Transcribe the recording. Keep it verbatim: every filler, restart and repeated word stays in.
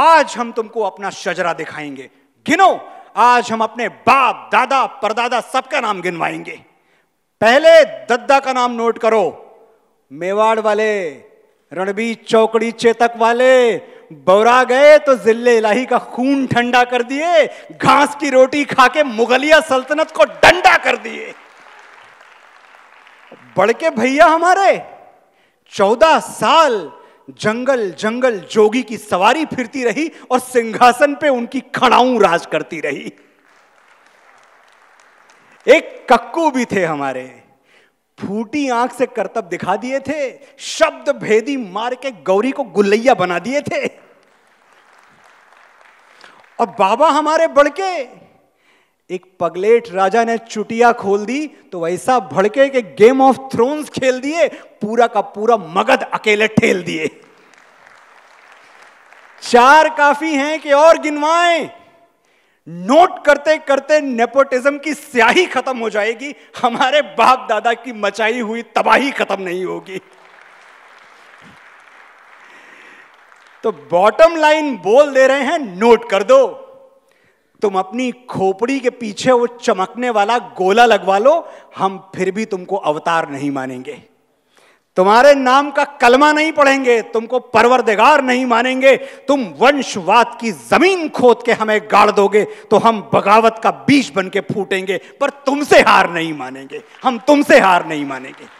आज हम तुमको अपना शजरा दिखाएंगे, गिनो। आज हम अपने बाप दादा परदादा सबका नाम गिनवाएंगे। पहले दद्दा का नाम नोट करो, मेवाड़ वाले, रणबीर चौकड़ी चेतक वाले, बौरा गए तो जिले इलाही का खून ठंडा कर दिए, घास की रोटी खा के मुगलिया सल्तनत को डंडा कर दिए। बड़के भैया हमारे चौदह साल जंगल जंगल जोगी की सवारी फिरती रही और सिंहासन पे उनकी खड़ाऊ राज करती रही। एक कक्कू भी थे हमारे, फूटी आंख से करतब दिखा दिए थे, शब्द भेदी मार के गौरी को गुल्लैया बना दिए थे। और बाबा हमारे बड़के, एक पगलेट राजा ने चुटिया खोल दी तो वैसा भड़के के गेम ऑफ थ्रोन्स खेल दिए, पूरा का पूरा मगध अकेले ठेल दिए। चार काफी हैं कि और गिनवाएं। नोट करते करते नेपोटिज्म की स्याही खत्म हो जाएगी, हमारे बाप दादा की मचाई हुई तबाही खत्म नहीं होगी। तो बॉटम लाइन बोल दे रहे हैं, नोट कर दो। तुम अपनी खोपड़ी के पीछे वो चमकने वाला गोला लगवा लो, हम फिर भी तुमको अवतार नहीं मानेंगे, तुम्हारे नाम का कलमा नहीं पढ़ेंगे, तुमको परवरदिगार नहीं मानेंगे। तुम वंशवाद की जमीन खोद के हमें गाड़ दोगे तो हम बगावत का बीज बन के फूटेंगे, पर तुमसे हार नहीं मानेंगे, हम तुमसे हार नहीं मानेंगे।